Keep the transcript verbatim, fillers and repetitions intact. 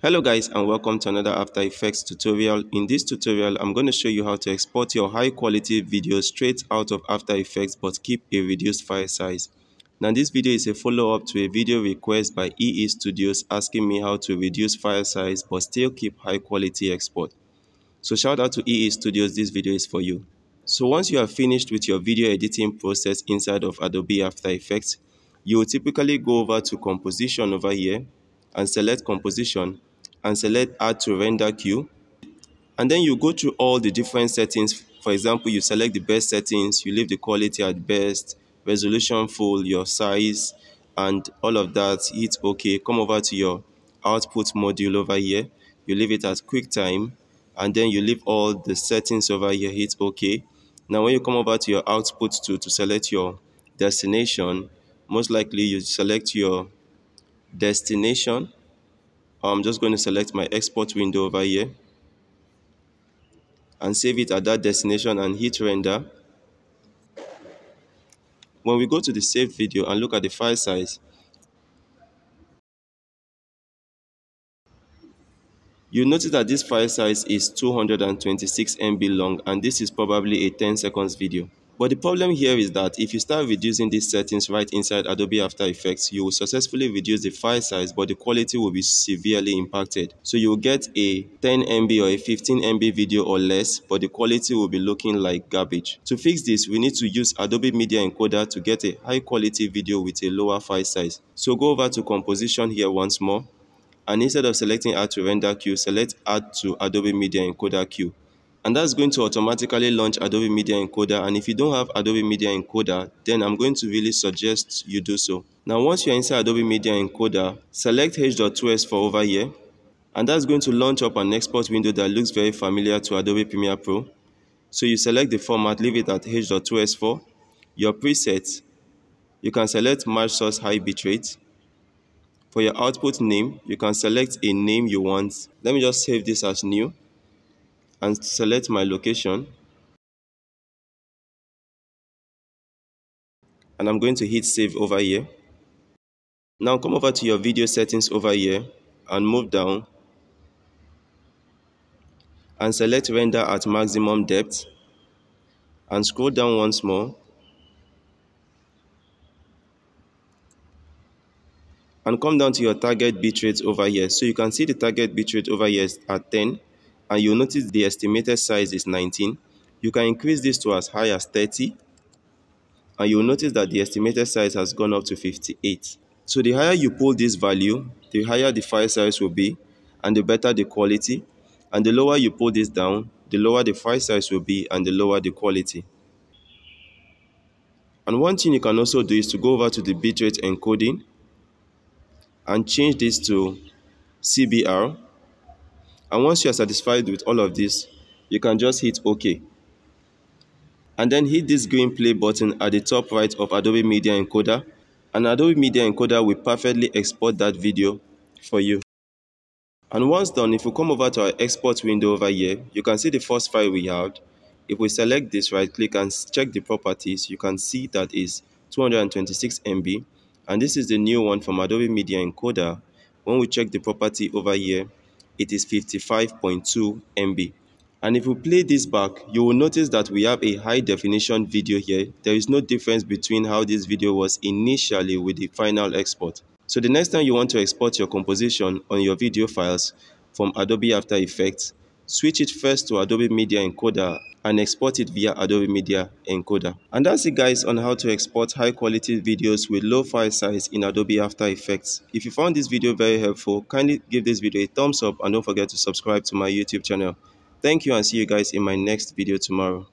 Hello guys, and welcome to another After Effects tutorial. In this tutorial, I'm going to show you how to export your high quality video straight out of After Effects but keep a reduced file size. Now this video is a follow-up to a video request by E E Studios asking me how to reduce file size but still keep high quality export. So shout out to E E Studios, this video is for you. So once you are finished with your video editing process inside of Adobe After Effects, you will typically go over to composition over here and select composition and select add to render queue, and then you go through all the different settings. For example, you select the best settings, you leave the quality at best, resolution full, your size and all of that. Hit OK, come over to your output module over here, you leave it at QuickTime, and then you leave all the settings over here, hit OK. Now when you come over to your output tool to select your destination, most likely you select your destination. I'm just going to select my export window over here and save it at that destination and hit render. When we go to the saved video and look at the file size, you notice that this file size is two hundred twenty-six megabytes long, and this is probably a ten seconds video. But the problem here is that if you start reducing these settings right inside Adobe After Effects, you will successfully reduce the file size, but the quality will be severely impacted. So you will get a ten megabytes or a fifteen megabytes video or less, but the quality will be looking like garbage. To fix this, we need to use Adobe Media Encoder to get a high quality video with a lower file size. So go over to composition here once more, and instead of selecting add to render queue, select add to Adobe Media Encoder queue. And that's going to automatically launch Adobe Media Encoder. And if you don't have Adobe Media Encoder, then I'm going to really suggest you do so. Now once you're inside Adobe Media Encoder, select H dot two six four over here, and that's going to launch up an export window that looks very familiar to Adobe Premiere Pro. So you select the format, leave it at H dot two six four, your presets, you can select match source high bitrate. For your output name, you can select a name you want. Let me just save this as new and select my location, and I'm going to hit save over here. Now come over to your video settings over here and move down and select render at maximum depth and scroll down once more and come down to your target bitrate over here. So you can see the target bitrate over here is at ten, and you'll notice the estimated size is nineteen. You can increase this to as high as thirty, and you'll notice that the estimated size has gone up to fifty-eight. So the higher you pull this value, the higher the file size will be, and the better the quality. And the lower you pull this down, the lower the file size will be, and the lower the quality. And one thing you can also do is to go over to the bitrate encoding and change this to C B R. And once you are satisfied with all of this, you can just hit OK. And then hit this green play button at the top right of Adobe Media Encoder, and Adobe Media Encoder will perfectly export that video for you. And once done, if we come over to our export window over here, you can see the first file we have. If we select this, right click and check the properties, you can see that is two hundred twenty-six megabytes, and this is the new one from Adobe Media Encoder. When we check the property over here, it is fifty-five point two megabytes. And if we play this back, you will notice that we have a high definition video here. There is no difference between how this video was initially with the final export. So the next time you want to export your composition on your video files from Adobe After Effects, switch it first to Adobe Media Encoder and export it via Adobe Media Encoder. And that's it guys on how to export high quality videos with low file size in Adobe After Effects. If you found this video very helpful, kindly give this video a thumbs up and don't forget to subscribe to my YouTube channel. Thank you, and see you guys in my next video tomorrow.